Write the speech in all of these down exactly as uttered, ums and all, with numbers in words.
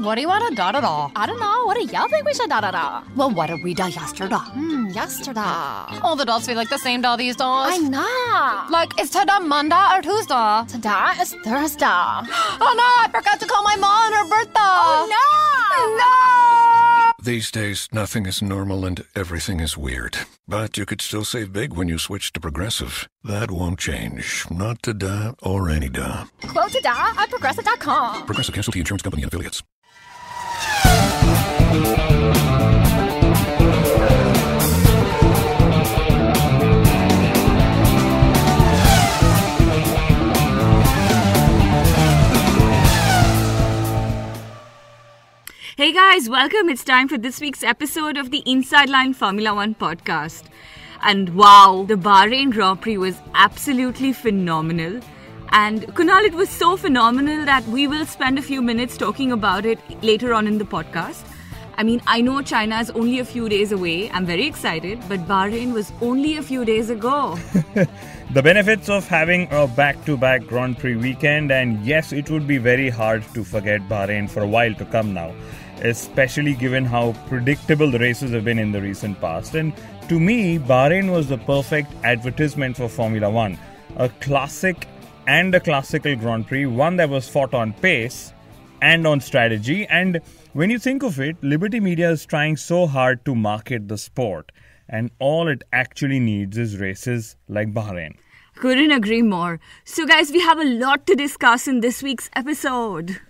what do you want to da-da-da? I don't know. What do y'all think we should da-da-da? Well, what did we da yesterday? Hmm, yesterday. All the dolls feel like the same doll these dolls. I know. Like, is today Monday or Tuesday? Today is Thursday. Oh, no, I forgot to call my mom on her birthday. Oh, no. No. These days, nothing is normal and everything is weird. But you could still save big when you switch to Progressive. That won't change. Not today or any day. Quote today at Progressive dot com. Progressive Casualty Insurance Company and Affiliates. Hey guys, welcome. It's time for this week's episode of the Inside Line Formula One podcast. And wow, the Bahrain Grand Prix was absolutely phenomenal. And Kunal, it was so phenomenal that we will spend a few minutes talking about it later on in the podcast. I mean, I know China is only a few days away. I'm very excited, but Bahrain was only a few days ago. The benefits of having a back-to-back Grand Prix weekend, and yes, it would be very hard to forget Bahrain for a while to come now, especially given how predictable the races have been in the recent past. And to me, Bahrain was the perfect advertisement for Formula One. A classic and a classical Grand Prix, one that was fought on pace and on strategy. And when you think of it, Liberty Media is trying so hard to market the sport, and all it actually needs is races like Bahrain. Couldn't agree more. So guys, we have a lot to discuss in this week's episode.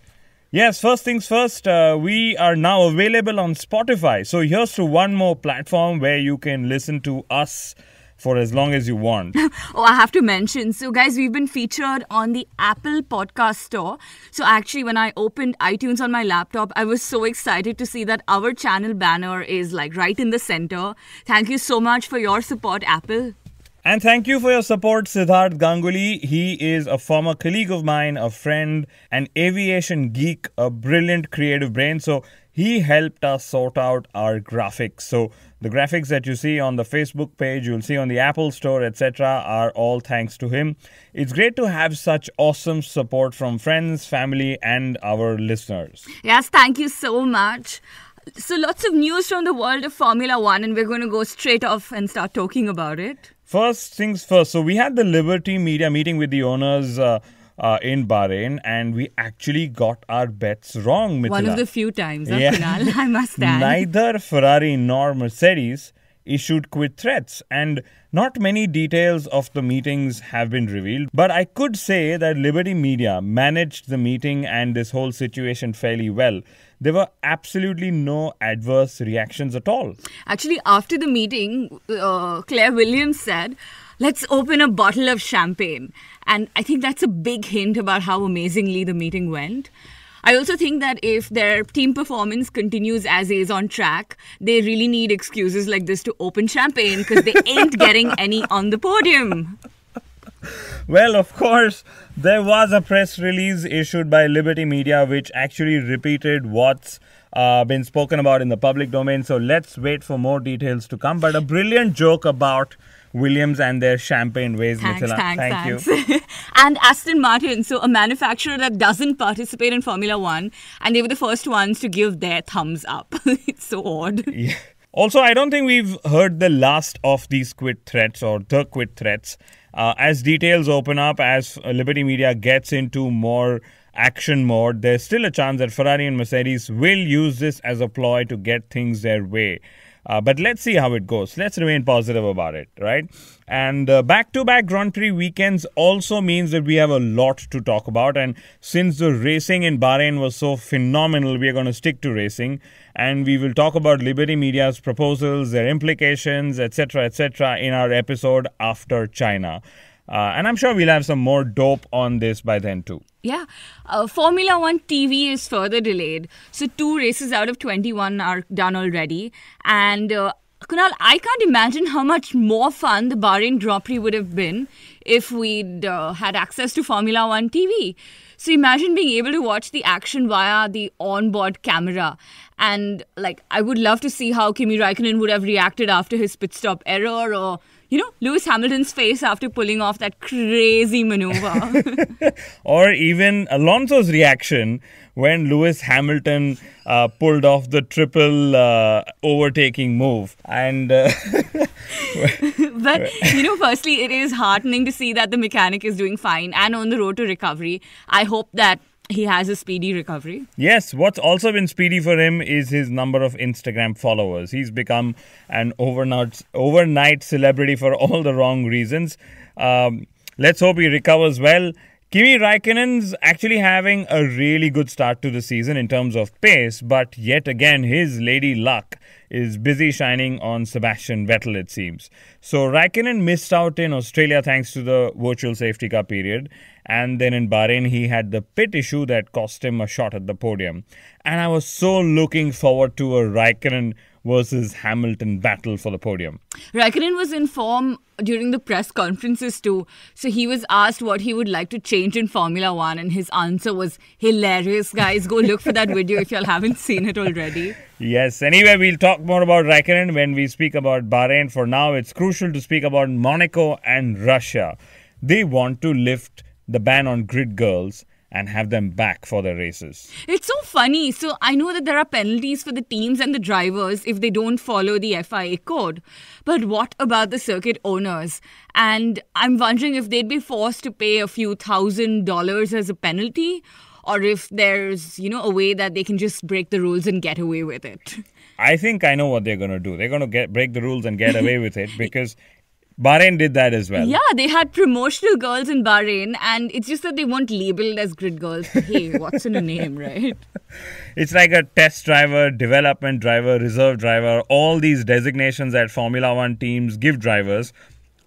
Yes, first things first, uh, we are now available on Spotify. So here's to one more platform where you can listen to us for as long as you want. Oh, I have to mention. So guys, we've been featured on the Apple Podcast Store. So actually, when I opened iTunes on my laptop, I was so excited to see that our channel banner is like right in the center. Thank you so much for your support, Apple. And thank you for your support, Siddharth Ganguly. He is a former colleague of mine, a friend, an aviation geek, a brilliant creative brain. So he helped us sort out our graphics. So the graphics that you see on the Facebook page, you'll see on the Apple Store, et cetera are all thanks to him. It's great to have such awesome support from friends, family, and our listeners. Yes, thank you so much. So lots of news from the world of Formula One, and we're going to go straight off and start talking about it. First things first, so we had the Liberty Media meeting with the owners uh, uh, in Bahrain, and we actually got our bets wrong, Mithila. One of the few times, huh, yeah. Kunal, I must stand. Neither Ferrari nor Mercedes issued quit threats, and not many details of the meetings have been revealed. But I could say that Liberty Media managed the meeting and this whole situation fairly well. There were absolutely no adverse reactions at all. Actually, after the meeting, uh, Claire Williams said, "Let's open a bottle of champagne." And I think that's a big hint about how amazingly the meeting went. I also think that if their team performance continues as is on track, they really need excuses like this to open champagne because they ain't getting any on the podium. Well, of course, there was a press release issued by Liberty Media which actually repeated what's uh, been spoken about in the public domain. So let's wait for more details to come. But a brilliant joke about Williams and their champagne ways, Mithila. Thanks, thanks, Thank thanks. you. And Aston Martin, so a manufacturer that doesn't participate in Formula One, and they were the first ones to give their thumbs up. It's so odd. Yeah. Also, I don't think we've heard the last of these quit threats or the quit threats. Uh, as details open up, as Liberty Media gets into more action mode, there's still a chance that Ferrari and Mercedes will use this as a ploy to get things their way. Uh, but let's see how it goes. Let's remain positive about it, right? And uh, back-to-back Grand Prix weekends also means that we have a lot to talk about. And since the racing in Bahrain was so phenomenal, we are going to stick to racing. And we will talk about Liberty Media's proposals, their implications, et cetera, et cetera in our episode after China. Uh, and I'm sure we'll have some more dope on this by then too. Yeah. Uh, Formula One T V is further delayed. So two races out of twenty-one are done already. And uh, Kunal, I can't imagine how much more fun the Bahrain Grand Prix would have been if we'd uh, had access to Formula One T V. So imagine being able to watch the action via the onboard camera. And like, I would love to see how Kimi Raikkonen would have reacted after his pit stop error, or you know, Lewis Hamilton's face after pulling off that crazy maneuver. Or even Alonso's reaction when Lewis Hamilton uh, pulled off the triple uh, overtaking move. And uh, but, you know, firstly, it is heartening to see that the mechanic is doing fine and on the road to recovery. I hope that he has a speedy recovery. Yes, what's also been speedy for him is his number of Instagram followers. He's become an overnight, overnight celebrity for all the wrong reasons. Um, let's hope he recovers well. Kimi Raikkonen's actually having a really good start to the season in terms of pace, but yet again, his lady luck is busy shining on Sebastian Vettel, it seems. So Raikkonen missed out in Australia thanks to the virtual safety car period. And then in Bahrain, he had the pit issue that cost him a shot at the podium. And I was so looking forward to a Raikkonen versus Hamilton battle for the podium. Raikkonen was in form during the press conferences too. So he was asked what he would like to change in Formula One, and his answer was hilarious, guys. Go look for that video if y'all haven't seen it already. Yes, anyway, we'll talk more about Raikkonen when we speak about Bahrain. For now, it's crucial to speak about Monaco and Russia. They want to lift the ban on grid girls and have them back for their races. It's so funny. So I know that there are penalties for the teams and the drivers if they don't follow the F I A code. But what about the circuit owners? And I'm wondering if they'd be forced to pay a few thousand dollars as a penalty, or if there's, you know, a way that they can just break the rules and get away with it. I think I know what they're going to do. They're going to get break the rules and get away with it, because Bahrain did that as well. Yeah, they had promotional girls in Bahrain, and it's just that they weren't labelled as grid girls. Hey, what's in a name, right? It's like a test driver, development driver, reserve driver, all these designations that Formula One teams give drivers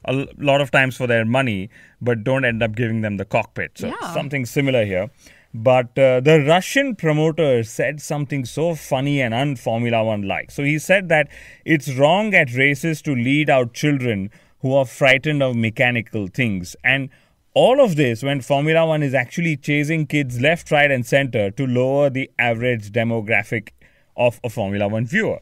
a lot of times for their money, but don't end up giving them the cockpit. So yeah. Something similar here. But uh, the Russian promoter said something so funny and un-Formula One-like. So he said that it's wrong at races to lead out children who are frightened of mechanical things. And all of this when Formula One is actually chasing kids left, right and centre to lower the average demographic of a Formula One viewer.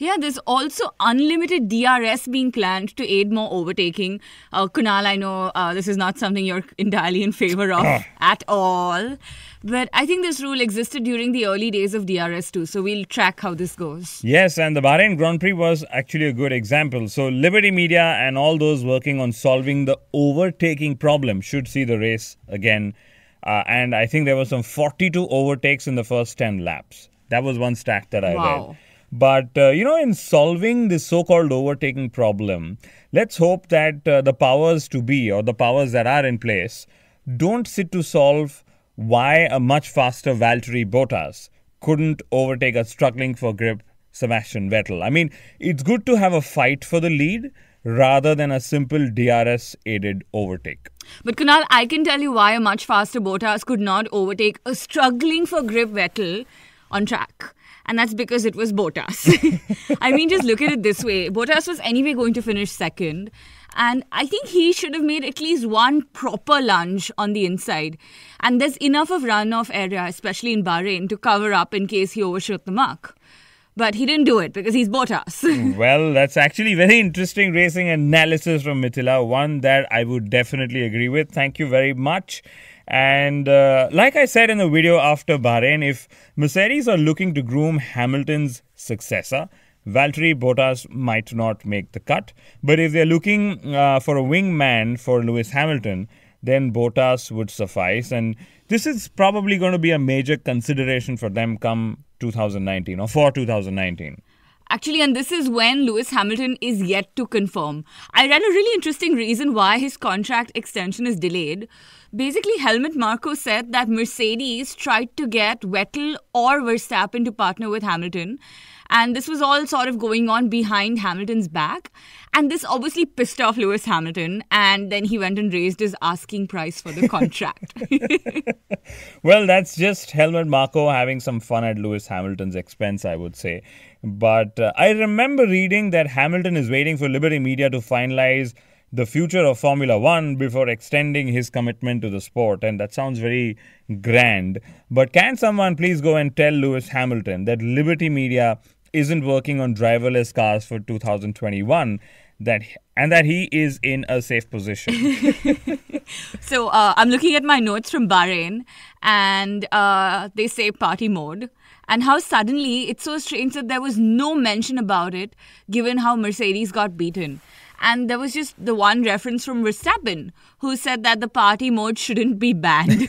Yeah, there's also unlimited D R S being planned to aid more overtaking. Uh, Kunal, I know uh, this is not something you're entirely in favour of uh. at all. But I think this rule existed during the early days of D R S too, so we'll track how this goes. Yes, and the Bahrain Grand Prix was actually a good example. So Liberty Media and all those working on solving the overtaking problem should see the race again. Uh, and I think there were some forty-two overtakes in the first ten laps. That was one stat that I wow. read. But, uh, you know, in solving this so-called overtaking problem, let's hope that uh, the powers to be or the powers that are in place don't sit to solve why a much faster Valtteri Bottas couldn't overtake a struggling for grip Sebastian Vettel. I mean, it's good to have a fight for the lead rather than a simple D R S-aided overtake. But Kunal, I can tell you why a much faster Bottas could not overtake a struggling for grip Vettel on track. And that's because it was Bottas. I mean, just look at it this way. Bottas was anyway going to finish second. And I think he should have made at least one proper lunge on the inside. And there's enough of runoff area, especially in Bahrain, to cover up in case he overshot the mark. But he didn't do it because he's Bottas. Well, that's actually very interesting racing analysis from Mithila. One that I would definitely agree with. Thank you very much. And uh, like I said in the video after Bahrain, if Mercedes are looking to groom Hamilton's successor, Valtteri Bottas might not make the cut. But if they're looking uh, for a wingman for Lewis Hamilton, then Bottas would suffice. And this is probably going to be a major consideration for them come two thousand nineteen or for two thousand nineteen. Actually, and this is when Lewis Hamilton is yet to confirm. I read a really interesting reason why his contract extension is delayed. Basically, Helmut Marko said that Mercedes tried to get Vettel or Verstappen to partner with Hamilton. And this was all sort of going on behind Hamilton's back. And this obviously pissed off Lewis Hamilton. And then he went and raised his asking price for the contract. Well, that's just Helmut Marko having some fun at Lewis Hamilton's expense, I would say. But uh, I remember reading that Hamilton is waiting for Liberty Media to finalize the future of Formula One before extending his commitment to the sport. And that sounds very grand. But can someone please go and tell Lewis Hamilton that Liberty Media isn't working on driverless cars for two thousand twenty-one, that and that he is in a safe position. So uh, I'm looking at my notes from Bahrain, and uh, they say party mode. And how suddenly, it's so strange that there was no mention about it, given how Mercedes got beaten. And there was just the one reference from Verstappen, who said that the party mode shouldn't be banned.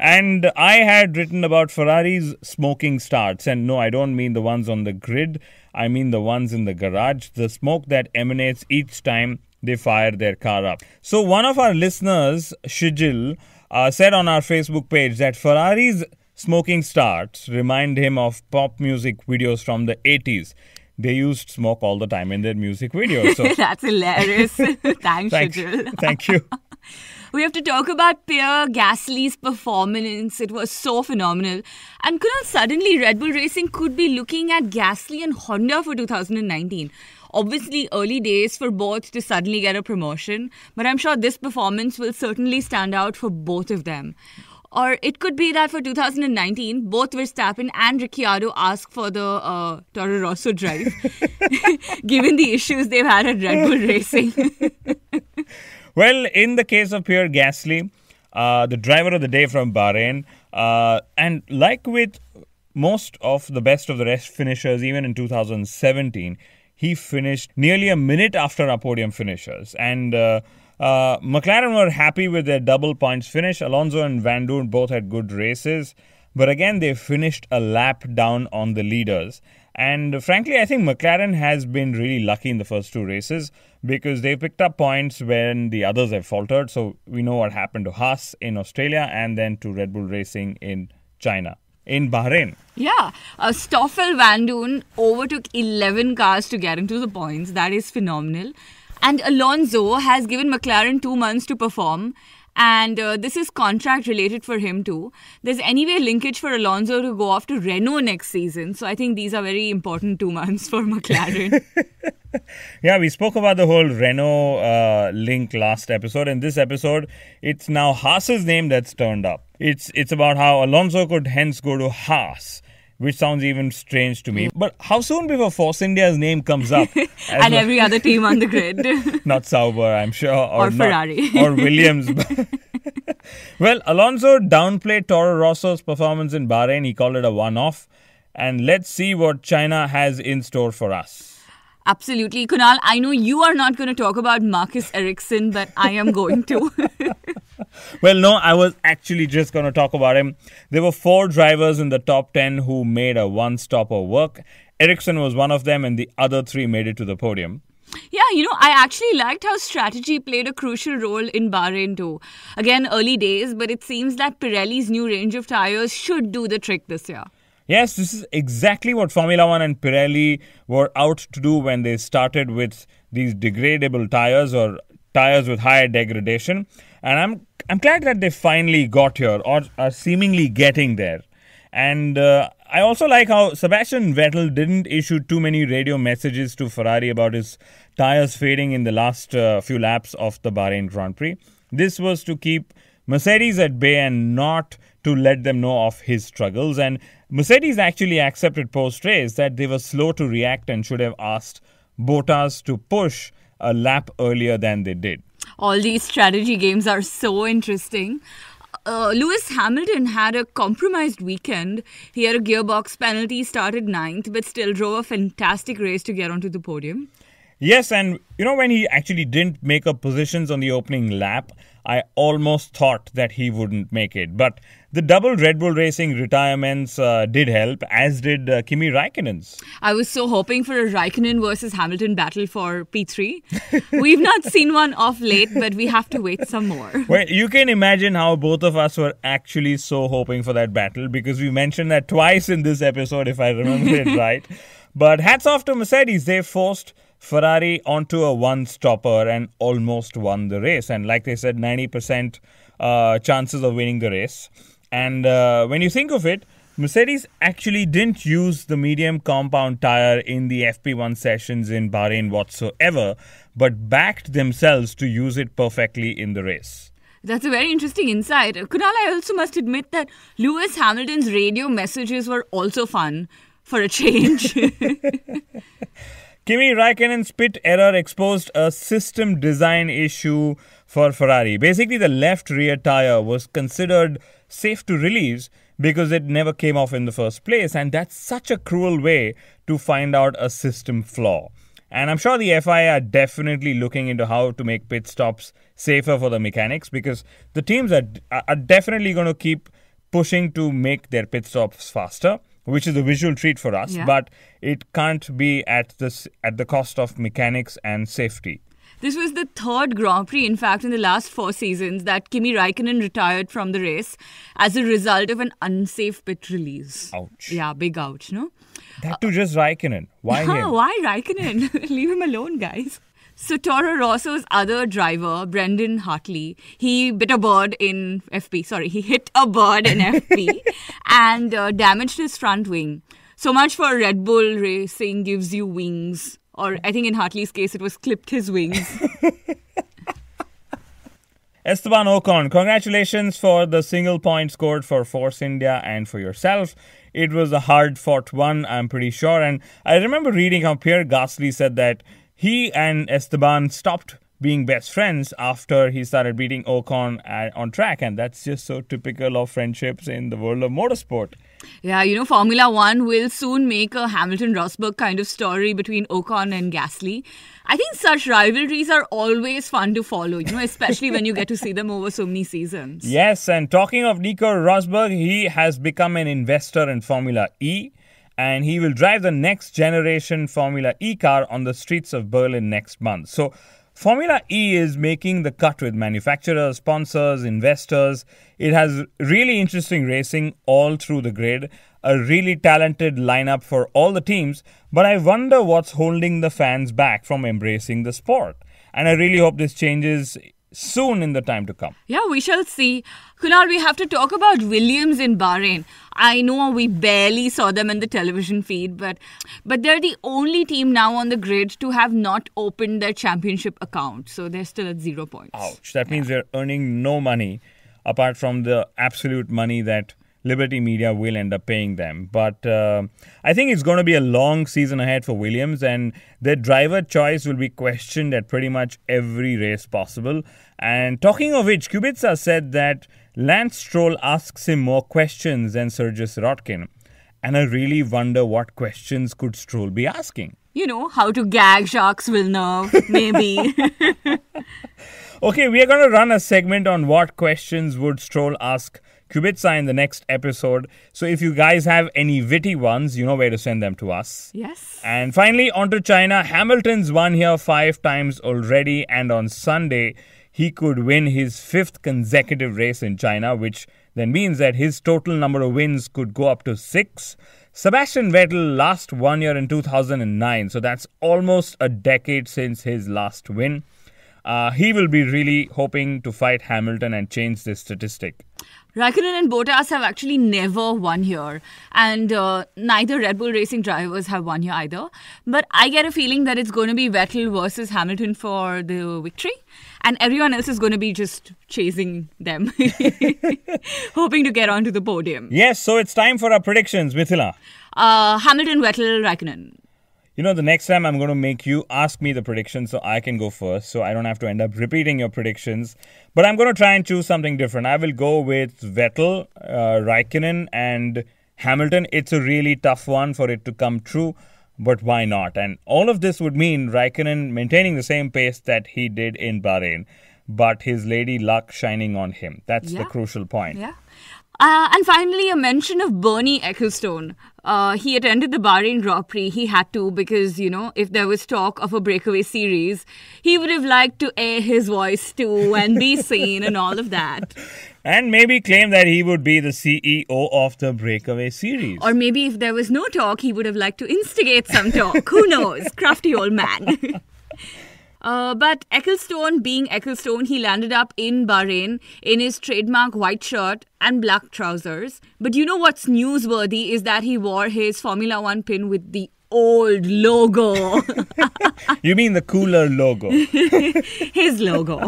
And I had written about Ferrari's smoking starts. And no, I don't mean the ones on the grid. I mean the ones in the garage. The smoke that emanates each time they fire their car up. So one of our listeners, Shijil, uh, said on our Facebook page that Ferrari's smoking starts remind him of pop music videos from the eighties. They used smoke all the time in their music videos. So. That's hilarious. Thanks, thank, Shijil. Thank you. We have to talk about Pierre Gasly's performance. It was so phenomenal. And Kunal, suddenly Red Bull Racing could be looking at Gasly and Honda for two thousand nineteen. Obviously, early days for both to suddenly get a promotion. But I'm sure this performance will certainly stand out for both of them. Or it could be that for two thousand nineteen, both Verstappen and Ricciardo ask for the uh, Toro Rosso drive, given the issues they've had at Red Bull Racing. Well, in the case of Pierre Gasly, uh, the driver of the day from Bahrain, uh, and like with most of the best of the rest finishers, even in two thousand seventeen, he finished nearly a minute after our podium finishers. And... Uh, Uh, McLaren were happy with their double points finish. Alonso and Vandoorne both had good races. But again, they finished a lap down on the leaders. And frankly, I think McLaren has been really lucky in the first two races because they picked up points when the others have faltered. So we know what happened to Haas in Australia and then to Red Bull Racing in China. In Bahrain. Yeah. Uh, Stoffel Vandoorne overtook eleven cars to get into the points. That is phenomenal. And Alonso has given McLaren two months to perform. And uh, this is contract related for him too. There's anyway linkage for Alonso to go off to Renault next season. So I think these are very important two months for McLaren. Yeah, we spoke about the whole Renault uh, link last episode. In this episode, it's now Haas's name that's turned up. It's, it's about how Alonso could hence go to Haas. Which sounds even strange to me. But how soon before Force India's name comes up? And every other team on the grid. Not Sauber, I'm sure. Or, or Ferrari. Not, or Williams. Well, Alonso downplayed Toro Rosso's performance in Bahrain. He called it a one-off. And let's see what China has in store for us. Absolutely. Kunal, I know you are not going to talk about Marcus Ericsson, but I am going to. Well, no, I was actually just going to talk about him. There were four drivers in the top ten who made a one-stopper work. Ericsson was one of them and the other three made it to the podium. Yeah, you know, I actually liked how strategy played a crucial role in Bahrain too. Again, early days, but it seems that Pirelli's new range of tyres should do the trick this year. Yes, this is exactly what Formula One and Pirelli were out to do when they started with these degradable tyres or tyres with higher degradation. And I'm I'm glad that they finally got here or are seemingly getting there. And uh, I also like how Sebastian Vettel didn't issue too many radio messages to Ferrari about his tyres fading in the last uh, few laps of the Bahrain Grand Prix. This was to keep Mercedes at bay and not to let them know of his struggles. And Mercedes actually accepted post-race that they were slow to react and should have asked Bottas to push a lap earlier than they did. All these strategy games are so interesting. Uh, Lewis Hamilton had a compromised weekend. He had a gearbox penalty, started ninth, but still drove a fantastic race to get onto the podium. Yes, and you know, when he actually didn't make up positions on the opening lap, I almost thought that he wouldn't make it. But the double Red Bull Racing retirements uh, did help, as did uh, Kimi Raikkonen's. I was so hoping for a Raikkonen versus Hamilton battle for P three. We've not seen one of late, but we have to wait some more. Well, you can imagine how both of us were actually so hoping for that battle, because we mentioned that twice in this episode, if I remember it right. But hats off to Mercedes. They forced Ferrari onto a one-stopper and almost won the race. And like they said, ninety percent uh, chances of winning the race. And uh, when you think of it, Mercedes actually didn't use the medium compound tyre in the F P one sessions in Bahrain whatsoever, but backed themselves to use it perfectly in the race. That's a very interesting insight. Kunal, I also must admit that Lewis Hamilton's radio messages were also fun for a change. Kimi Raikkonen's pit error exposed a system design issue for Ferrari. Basically, the left rear tyre was considered safe to release because it never came off in the first place, and that's such a cruel way to find out a system flaw. And I'm sure the F I A are definitely looking into how to make pit stops safer for the mechanics, because the teams are, are definitely going to keep pushing to make their pit stops faster, which is a visual treat for us, yeah. But it can't be at this at the cost of mechanics and safety. This was the third Grand Prix, in fact, in the last four seasons that Kimi Raikkonen retired from the race as a result of an unsafe pit release. Ouch. Yeah, big ouch, no? That too, uh, just Raikkonen. Why yeah, him? Why Raikkonen? Leave him alone, guys. So Toro Rosso's other driver, Brendan Hartley, he bit a bird in FP. Sorry, he hit a bird in F P and uh, damaged his front wing. So much for Red Bull Racing gives you wings. Or I think in Hartley's case, it was clipped his wings. Esteban Ocon, congratulations for the single point scored for Force India and for yourself. It was a hard-fought one, I'm pretty sure. And I remember reading how Pierre Gasly said that he and Esteban stopped being best friends after he started beating Ocon at, on track. And that's just so typical of friendships in the world of motorsport. Yeah, you know, Formula One will soon make a Hamilton-Rosberg kind of story between Ocon and Gasly. I think such rivalries are always fun to follow, you know, especially when you get to see them over so many seasons. Yes, and talking of Nico Rosberg, he has become an investor in Formula E. And he will drive the next generation Formula E car on the streets of Berlin next month. So Formula E is making the cut with manufacturers, sponsors, investors. It has really interesting racing all through the grid, a really talented lineup for all the teams. But I wonder what's holding the fans back from embracing the sport. And I really hope this changes soon in the time to come. Yeah, we shall see. Kunal, we have to talk about Williams in Bahrain. I know we barely saw them in the television feed, but but they're the only team now on the grid to have not opened their championship account. So they're still at zero points. Ouch. That means yeah. they're earning no money apart from the absolute money that Liberty Media will end up paying them. But uh, I think it's going to be a long season ahead for Williams, and their driver choice will be questioned at pretty much every race possible. And talking of which, Kubica said that Lance Stroll asks him more questions than Sergio Sirotkin. And I really wonder what questions could Stroll be asking. You know, how to gag Jacques Villeneuve, maybe. Okay, we are going to run a segment on what questions would Stroll ask Kubica in the next episode. So if you guys have any witty ones, you know where to send them to us. Yes. And finally, on to China. Hamilton's won here five times already, and on Sunday, he could win his fifth consecutive race in China, which then means that his total number of wins could go up to six. Sebastian Vettel last one year in two thousand nine, so that's almost a decade since his last win. Uh, he will be really hoping to fight Hamilton and change this statistic. Raikkonen and Bottas have actually never won here, and uh, neither Red Bull Racing drivers have won here either. But I get a feeling that it's going to be Vettel versus Hamilton for the victory, and everyone else is going to be just chasing them, hoping to get onto the podium. Yes, so it's time for our predictions, Mithila. Uh, Hamilton, Vettel, Raikkonen. You know, the next time I'm going to make you ask me the predictions so I can go first, so I don't have to end up repeating your predictions. But I'm going to try and choose something different. I will go with Vettel, uh, Raikkonen and Hamilton. It's a really tough one for it to come true, but why not? And all of this would mean Raikkonen maintaining the same pace that he did in Bahrain, but his lady luck shining on him. That's yeah. the crucial point. Yeah. Uh, and finally, a mention of Bernie Ecclestone. Uh, he attended the Bahrain Grand Prix. He had to because, you know, if there was talk of a breakaway series, he would have liked to air his voice too and be seen and all of that. And maybe claim that he would be the C E O of the breakaway series. Or maybe if there was no talk, he would have liked to instigate some talk. Who knows? Crafty old man. Uh, but Ecclestone being Ecclestone, he landed up in Bahrain in his trademark white shirt and black trousers. But you know what's newsworthy is that he wore his Formula One pin with the old logo. You mean the cooler logo? His logo.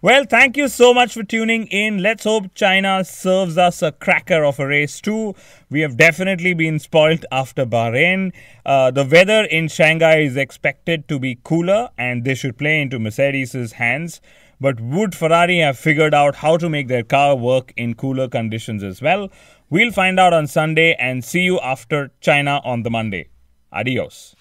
Well, thank you so much for tuning in. Let's hope China serves us a cracker of a race too. We have definitely been spoilt after Bahrain. Uh, the weather in Shanghai is expected to be cooler and they should play into Mercedes' hands. But would Ferrari have figured out how to make their car work in cooler conditions as well? We'll find out on Sunday and see you after China on the Monday. Adios.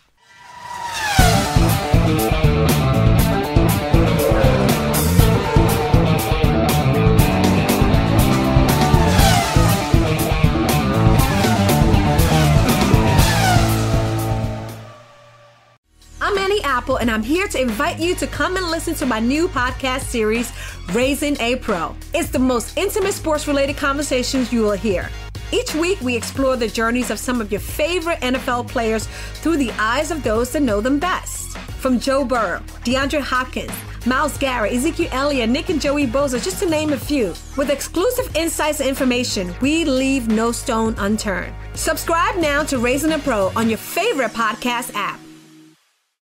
I'm Annie Apple, and I'm here to invite you to come and listen to my new podcast series, Raising A Pro. It's the most intimate sports-related conversations you will hear. Each week, we explore the journeys of some of your favorite N F L players through the eyes of those that know them best. From Joe Burrow, DeAndre Hopkins, Myles Garrett, Ezekiel Elliott, Nick and Joey Bosa, just to name a few. With exclusive insights and information, we leave no stone unturned. Subscribe now to Raising A Pro on your favorite podcast app.